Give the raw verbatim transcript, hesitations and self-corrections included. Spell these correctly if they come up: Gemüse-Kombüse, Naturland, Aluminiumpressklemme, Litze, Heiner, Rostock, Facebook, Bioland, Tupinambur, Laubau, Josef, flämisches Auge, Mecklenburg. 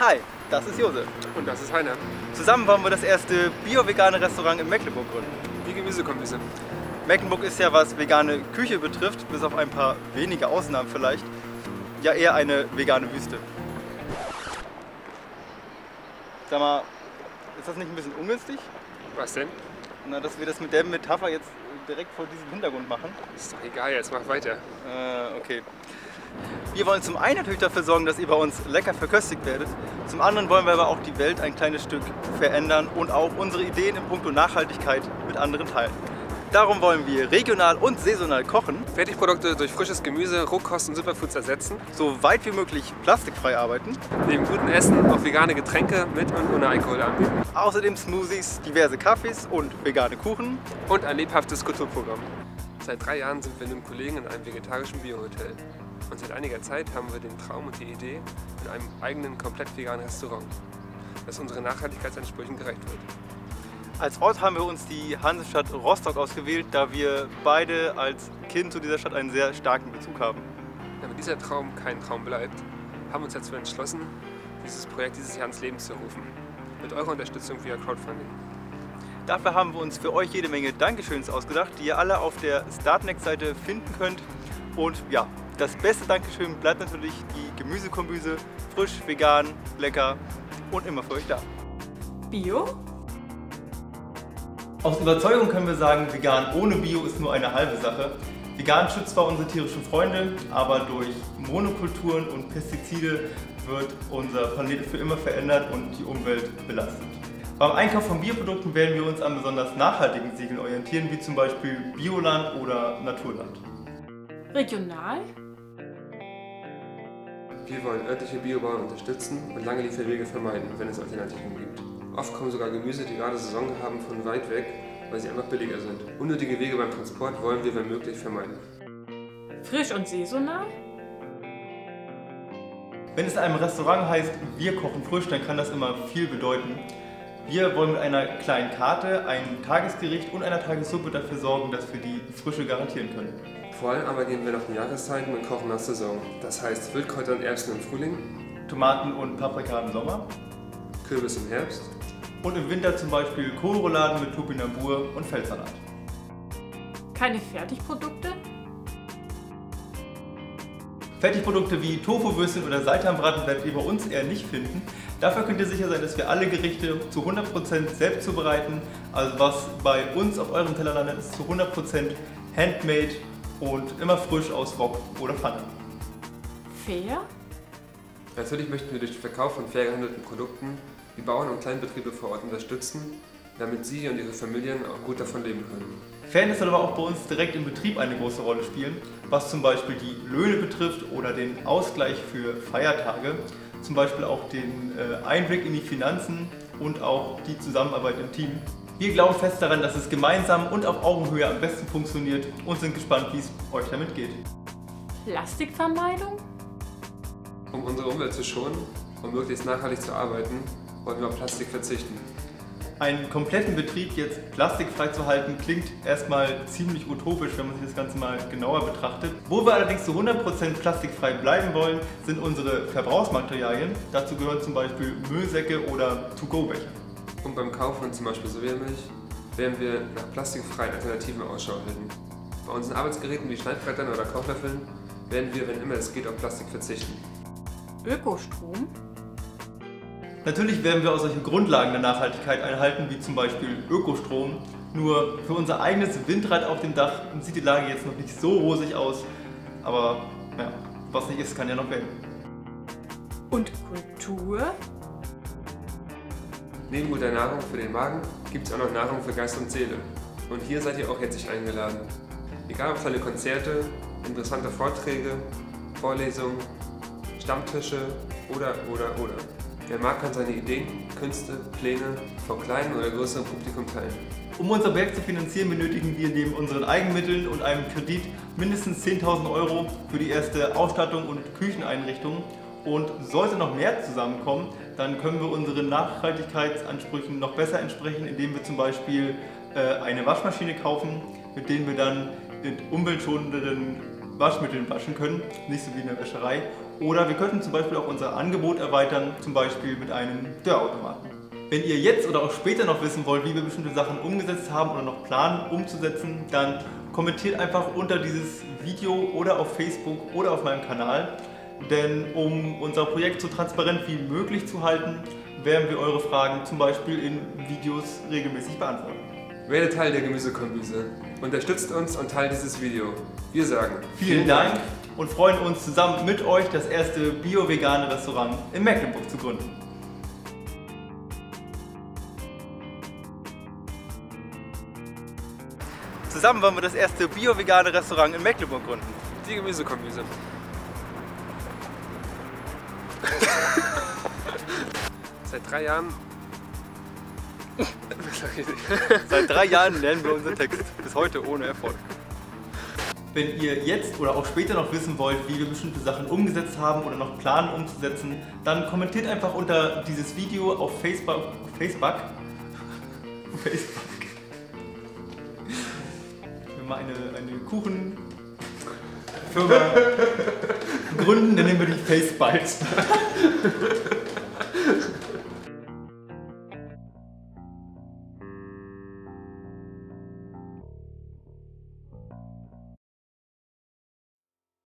Hi, das ist Josef. Und das ist Heiner. Zusammen wollen wir das erste bio-vegane Restaurant in Mecklenburg gründen. Die Gemüse-Kombüse. Mecklenburg ist ja, was vegane Küche betrifft, bis auf ein paar wenige Ausnahmen vielleicht, ja eher eine vegane Wüste. Sag mal, ist das nicht ein bisschen ungünstig? Was denn? Na, dass wir das mit der Metapher jetzt direkt vor diesem Hintergrund machen. Ist doch egal, jetzt mach weiter. Äh, okay. Wir wollen zum einen natürlich dafür sorgen, dass ihr bei uns lecker verköstigt werdet. Zum anderen wollen wir aber auch die Welt ein kleines Stück verändern und auch unsere Ideen in puncto Nachhaltigkeit mit anderen teilen. Darum wollen wir regional und saisonal kochen, Fertigprodukte durch frisches Gemüse, Rohkost und Superfoods ersetzen, so weit wie möglich plastikfrei arbeiten, neben gutem Essen auch vegane Getränke mit und ohne Alkohol anbieten, außerdem Smoothies, diverse Kaffees und vegane Kuchen und ein lebhaftes Kulturprogramm. Seit drei Jahren sind wir mit einem Kollegen in einem vegetarischen Biohotel. Und seit einiger Zeit haben wir den Traum und die Idee in einem eigenen, komplett veganen Restaurant, das unseren Nachhaltigkeitsansprüchen gerecht wird. Als Ort haben wir uns die Hansestadt Rostock ausgewählt, da wir beide als Kind zu dieser Stadt einen sehr starken Bezug haben. Damit dieser Traum kein Traum bleibt, haben wir uns dazu entschlossen, dieses Projekt dieses Jahr ins Leben zu rufen, mit eurer Unterstützung via Crowdfunding. Dafür haben wir uns für euch jede Menge Dankeschöns ausgedacht, die ihr alle auf der Startnext-Seite finden könnt. Und ja, das beste Dankeschön bleibt natürlich die Gemüse-Kombüse, frisch, vegan, lecker und immer für euch da. Bio? Aus Überzeugung können wir sagen, vegan ohne Bio ist nur eine halbe Sache. Vegan schützt zwar unsere tierischen Freunde, aber durch Monokulturen und Pestizide wird unser Planet für immer verändert und die Umwelt belastet. Beim Einkauf von Bioprodukten werden wir uns an besonders nachhaltigen Siegeln orientieren, wie zum Beispiel Bioland oder Naturland. Regional? Wir wollen örtliche Biobauern unterstützen und lange Lieferwege vermeiden, wenn es Alternativen gibt. Oft kommen sogar Gemüse, die gerade Saison haben, von weit weg, weil sie einfach billiger sind. Unnötige Wege beim Transport wollen wir, wenn möglich, vermeiden. Frisch und saisonal? Wenn es in einem Restaurant heißt, wir kochen frisch, dann kann das immer viel bedeuten. Wir wollen mit einer kleinen Karte, einem Tagesgericht und einer Tagessuppe dafür sorgen, dass wir die Frische garantieren können. Vor allem aber gehen wir nach den Jahreszeiten und kochen nach Saison. Das heißt Wildkräuter und Erbsen im Frühling, Tomaten und Paprika im Sommer, Kürbis im Herbst und im Winter zum Beispiel Kohlrouladen mit Tupinambur und Feldsalat. Keine Fertigprodukte? Fertigprodukte wie Tofu-Würstchen oder Seitanbraten werdet ihr bei uns eher nicht finden. Dafür könnt ihr sicher sein, dass wir alle Gerichte zu hundert Prozent selbst zubereiten. Also was bei uns auf eurem Teller landet, ist zu hundert Prozent handmade und immer frisch aus Wok oder Pfanne. Fair? Natürlich möchten wir durch den Verkauf von fair gehandelten Produkten die Bauern und Kleinbetriebe vor Ort unterstützen, damit sie und ihre Familien auch gut davon leben können. Fairness soll aber auch bei uns direkt im Betrieb eine große Rolle spielen, was zum Beispiel die Löhne betrifft oder den Ausgleich für Feiertage, zum Beispiel auch den Einblick in die Finanzen und auch die Zusammenarbeit im Team. Wir glauben fest daran, dass es gemeinsam und auf Augenhöhe am besten funktioniert und sind gespannt, wie es euch damit geht. Plastikvermeidung? Um unsere Umwelt zu schonen und möglichst nachhaltig zu arbeiten, wollen wir auf Plastik verzichten. Einen kompletten Betrieb jetzt plastikfrei zu halten, klingt erstmal ziemlich utopisch, wenn man sich das Ganze mal genauer betrachtet. Wo wir allerdings zu hundert Prozent plastikfrei bleiben wollen, sind unsere Verbrauchsmaterialien. Dazu gehören zum Beispiel Müllsäcke oder To-Go-Becher. Und beim Kauf von zum Beispiel Sojamilch werden wir nach plastikfreien Alternativen Ausschau halten. Bei unseren Arbeitsgeräten wie Schneidbrettern oder Kochlöffeln werden wir, wenn immer es geht, auf Plastik verzichten. Ökostrom? Natürlich werden wir auch solche Grundlagen der Nachhaltigkeit einhalten, wie zum Beispiel Ökostrom. Nur für unser eigenes Windrad auf dem Dach sieht die Lage jetzt noch nicht so rosig aus. Aber ja, was nicht ist, kann ja noch werden. Und Kultur? Neben guter Nahrung für den Magen gibt es auch noch Nahrung für Geist und Seele. Und hier seid ihr auch herzlich eingeladen. Egal ob tolle Konzerte, interessante Vorträge, Vorlesungen, Stammtische oder, oder, oder. Wer mag, kann seine Ideen, Künste, Pläne vor kleinem oder größerem Publikum teilen. Um unser Projekt zu finanzieren, benötigen wir neben unseren Eigenmitteln und einem Kredit mindestens zehntausend Euro für die erste Ausstattung und Kücheneinrichtung. Und sollte noch mehr zusammenkommen, dann können wir unseren Nachhaltigkeitsansprüchen noch besser entsprechen, indem wir zum Beispiel äh, eine Waschmaschine kaufen, mit denen wir dann mit umweltschonenderen Waschmitteln waschen können, nicht so wie in der Wäscherei. Oder wir könnten zum Beispiel auch unser Angebot erweitern, zum Beispiel mit einem Dörrautomaten. Wenn ihr jetzt oder auch später noch wissen wollt, wie wir bestimmte Sachen umgesetzt haben oder noch planen umzusetzen, dann kommentiert einfach unter dieses Video oder auf Facebook oder auf meinem Kanal. Denn um unser Projekt so transparent wie möglich zu halten, werden wir eure Fragen zum Beispiel in Videos regelmäßig beantworten. Werdet Teil der Gemüse-Kombüse. Unterstützt uns und teilt dieses Video. Wir sagen vielen, vielen Dank und freuen uns zusammen mit euch, das erste bio-vegane Restaurant in Mecklenburg zu gründen. Zusammen wollen wir das erste bio-vegane Restaurant in Mecklenburg gründen. Die Gemüse-Kombüse. Seit drei Jahren... Seit drei Jahren lernen wir unseren Text. Bis heute ohne Erfolg. Wenn ihr jetzt oder auch später noch wissen wollt, wie wir bestimmte Sachen umgesetzt haben oder noch planen umzusetzen, dann kommentiert einfach unter dieses Video auf Facebook... Facebook? Facebook. Eine, eine Kuchenfirma gründen, dann nehmen wir die Face Bites.